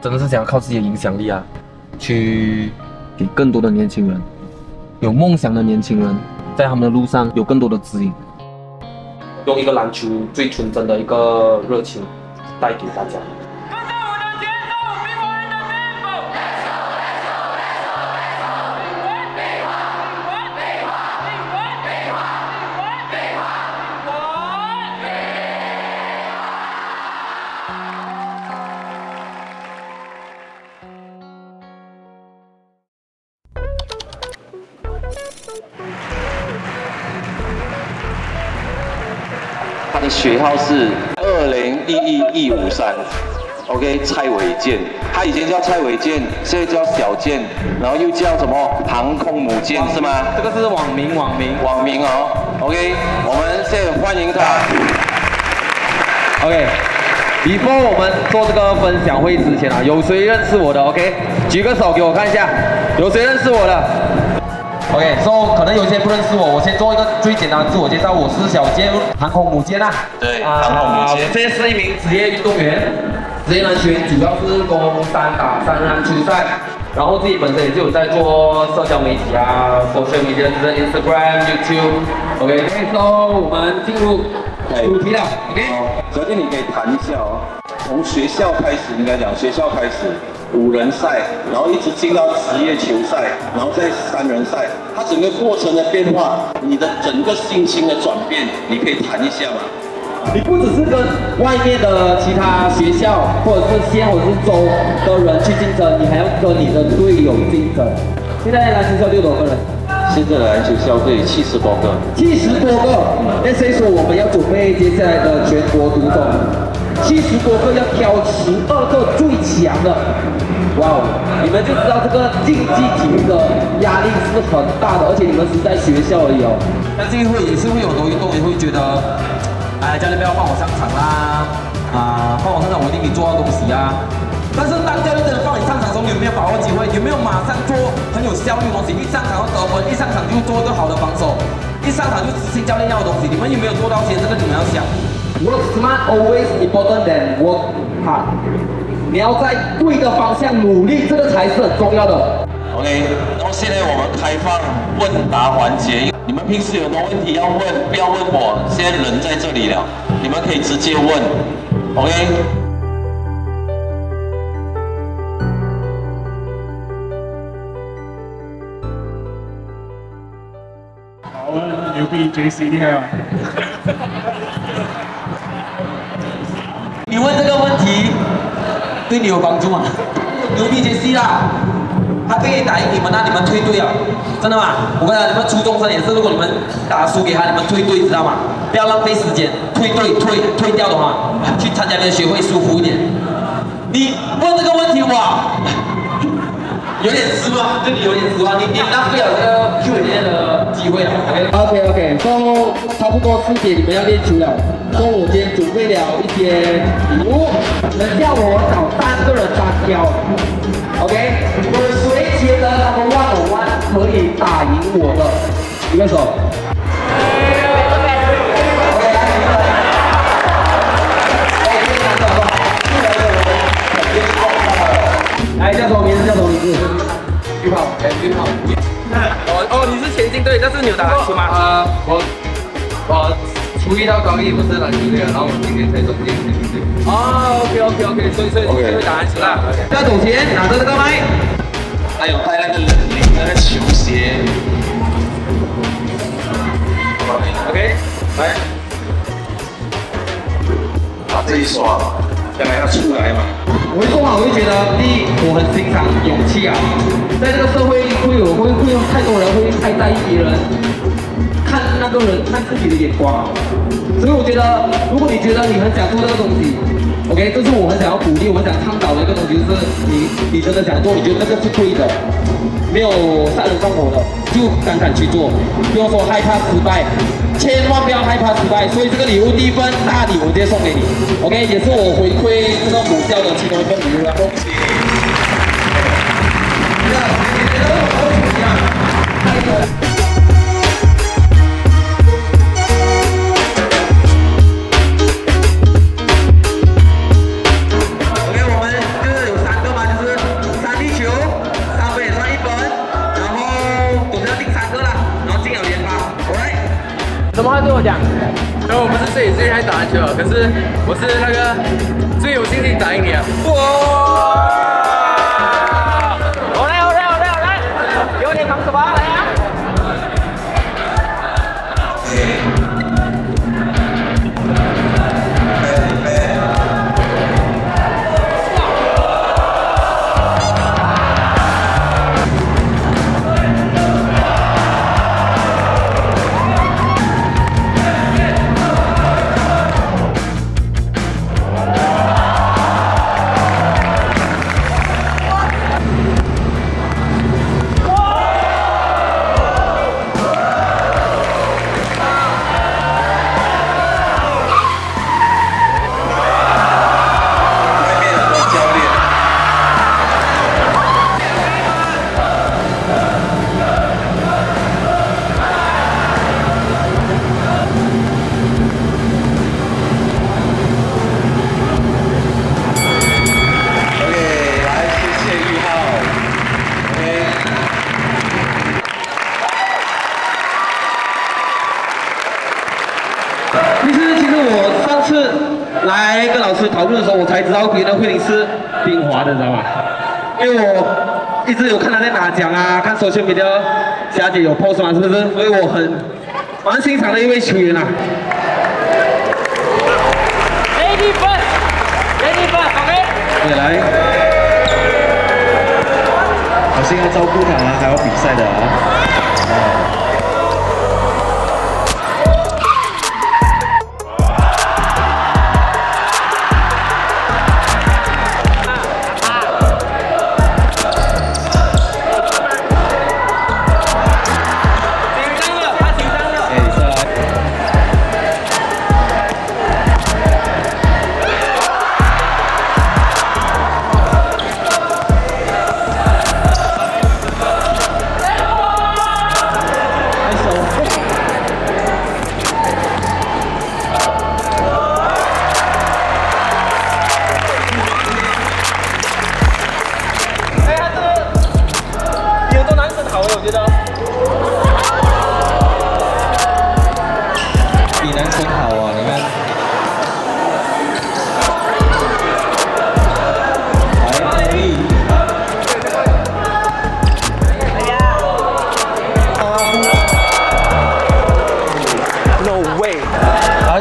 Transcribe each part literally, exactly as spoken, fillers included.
真的是想要靠自己的影响力啊，去给更多的年轻人，有梦想的年轻人，在他们的路上有更多的指引，用一个篮球最纯真的一个热情带给大家。 他的学号是二零一一一五三 ，OK， 蔡伟健，他以前叫蔡伟健，现在叫小健，然后又叫什么航空母舰是吗？这个是网名，网名，网名哦 ，OK， 我们现在欢迎他 ，OK。Before 我们做这个分享会之前啊，有谁认识我的 ？OK， 举个手给我看一下，有谁认识我的？ OK， so 可能有些不认识我，我先做一个最简单的自我介绍，我是小健，航空母舰啊。对，航空母舰。这是一名职业运动员，职业篮球员主要是攻三打三篮球赛，然后自己本身也就有在做社交媒体啊 ，social media 就是 Instagram、YouTube。OK，so 我们进入主题了。OK， 小健你可以谈一下哦，从学校开始应该讲，学校开始。 五人赛，然后一直进到职业球赛，然后再三人赛，它整个过程的变化，你的整个心情的转变，你可以谈一下吗？你不只是跟外面的其他学校或者是县或者是州的人去竞争，你还要跟你的队友竞争。现在篮球校队有多少个人？现在篮球校队七十多个。七十多个，那所以说我们要准备接下来的全国独中。 七十多个要挑十二个最强的，哇哦！你们就知道这个竞技体育的压力是很大的，而且你们是在学校而已哦。但是会也是会有多一动，也会觉得，哎，教练不要放我上场啦，啊、呃，放我上场我一定可以做到东西啊。但是当教练真的放你上场的时候，你有没有把握机会？有没有马上做很有效率的东西？一上场就得分，一上场就做一个好的防守，一上场就执行教练要的东西。你们有没有做到？其实这个你们要想。 Work smart always important than work hard。你要在对的方向努力，这个才是很重要的。OK， 然后现在我们开放问答环节，你们平时有什么问题要问，不要问我，现在人在这里了，你们可以直接问。OK。好啊，牛逼 J C 厉害啊！你问这个问题对你有帮助吗？牛逼 J C 啦，他可以打赢你们啊，你们退队啊，真的吗？我跟你讲，你们初中生也是，如果你们打输给他，你们退队，知道吗？不要浪费时间，退队退退掉的话，去参加你的学会舒服一点。你问这个问题哇，有点失望，对你有点失望，你你浪费了这个 Q and A 的机会啊。OK OK OK， so 差不多四点你们要练球了。 所以我今天准备了一些礼物，能叫我找三个人单挑 ，OK？ 我谁觉得他们one on one可以打赢我的，举个手。OK， 来，你们。来，这两个好不好？这两个我肯定够他的。来，叫什么名字？叫什么名字？巨炮，哎，巨炮。哦哦，你是田径队，但是你有打篮球吗？呃，我，我。 初一到高一不是篮球队，然后我今年才转进田径队。哦 ，OK OK OK， 所以所以你就会打篮球啦。那总监拿着这个麦，还有拍那个冷凝那个球鞋。OK， 来，把这一刷，将来要出来嘛。我一说话，我就觉得第一，我很欣赏勇气啊，在这个社会会有会会有太多人会太在意别人。 看那个人，看自己的眼光，所以我觉得，如果你觉得你很想做这个东西 ，OK， 这是我很想要鼓励、我很想倡导的一个东西，就是你你真的想做，你觉得这个是对的，没有杀人放火的，就敢敢去做，不要说害怕失败，千万不要害怕失败。所以这个礼物第一份大礼，我直接送给你 ，OK， 也是我回馈这个母校的其中一份礼物了。恭喜！嗯获奖。然后我不是最最爱打篮球，可是我是那个最有信心打赢你啊！哇！好嘞好嘞好嘞好嘞，有点扛手吧，来啊！其实，其实我上次来跟老师讨论的时候，我才知道原来慧玲是冰华的，你知道吗？因为我一直有看她在拿奖啊，看social media霞姐有 post 嘛，是不是？所以我很蛮欣赏的一位球员啊。Lady first，Lady first，OK。对，来。好像要照顾她啊，还要比赛的啊。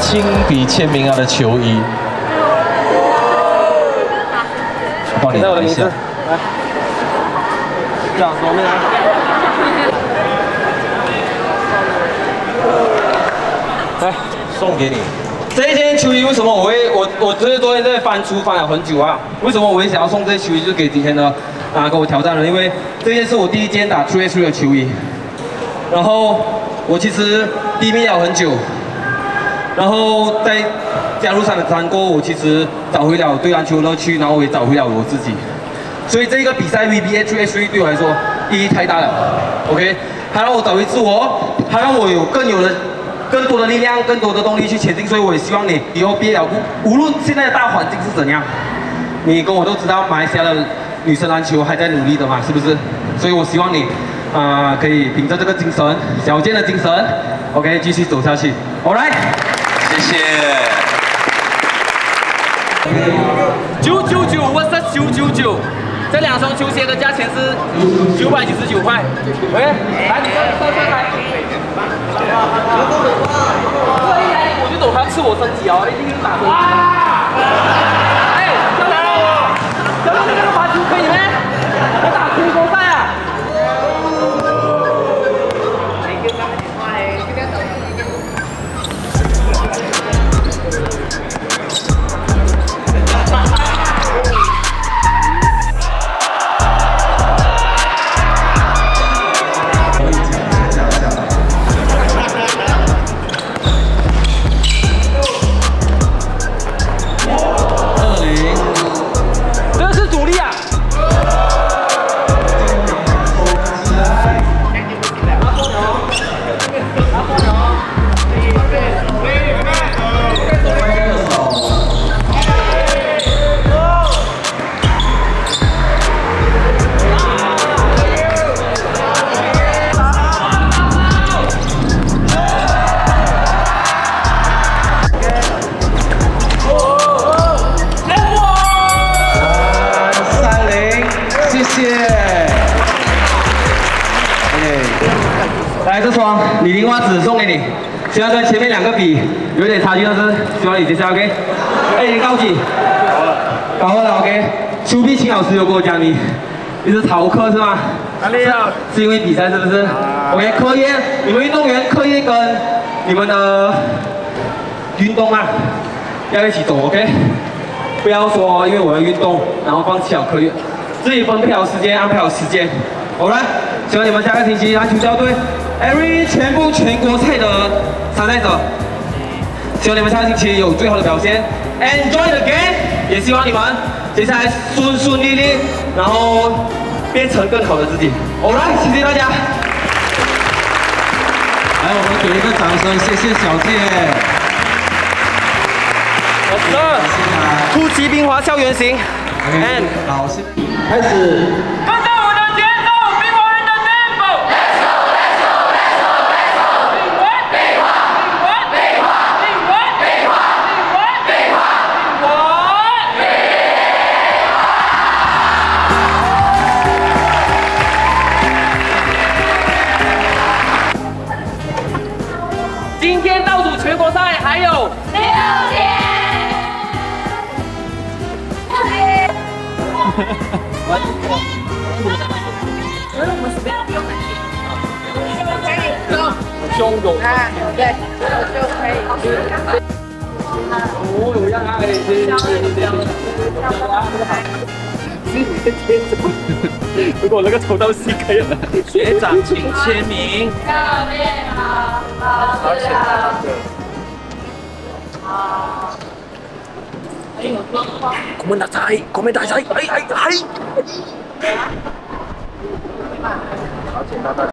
亲笔签名他的球衣，我帮你拿一下。来，叫左面来。来，送给你。这一件球衣为什么我会我我这多天在翻出翻了很久啊？为什么我会想要送这球衣就给今天的啊跟我挑战的？因为这件是我第一件打三 v 三的球衣，然后我其实低迷了很久。 然后在加入三的三过后，我其实找回了对篮球乐趣，然后我也找回了我自己。所以这个比赛 V B A three v three 对我来说意义太大了。OK， 它让我找回自我，它让我有更有的、更多的力量、更多的动力去前进。所以我也希望你以后毕业了，无论现在的大环境是怎样，你跟我都知道马来西亚的女生篮球还在努力的嘛，是不是？所以我希望你啊、呃，可以凭着这个精神、小健的精神 ，OK， 继续走下去。All right。 谢谢。九九九，我是九九九，这两双球鞋的价钱是九百九十九块。喂，来你上上上来。这一来我就懂他吃我身体哦，一定是打飞机。哎，上来了我，咱们这个罚球可以吗？要打足球赛啊。光，李玲花纸送给你。希望跟前面两个比有点差距，但是希望你接下 OK。哎，你告几？搞了，搞了 OK。邱碧清老师有跟我讲你，你是逃课是吗？哪里啊？是因为比赛是不是、啊、？OK， 课业，你们运动员课业跟你们的运动啊要一起走 OK。不要说因为我要运动，然后放弃了课业，自己分配好时间，安排好时间。 好了，希望你们下个星期篮球校队 ，every 全部全国赛的参赛者，希望你们下个星期有最好的表现 ，enjoy the game， 也希望你们接下来顺顺利利，然后变成更好的自己。好了，谢谢大家。来，我们给一个掌声，谢谢小谢。好的，突击冰华校园行 ，and 老师开始。 胸有啊，对，就可以。哦，有让他给你接，接接接。如果那个抽到 C 可以了。学长，请签名。教练好，老师好。ごめんなさい、ごめんなさい、はいはいはい。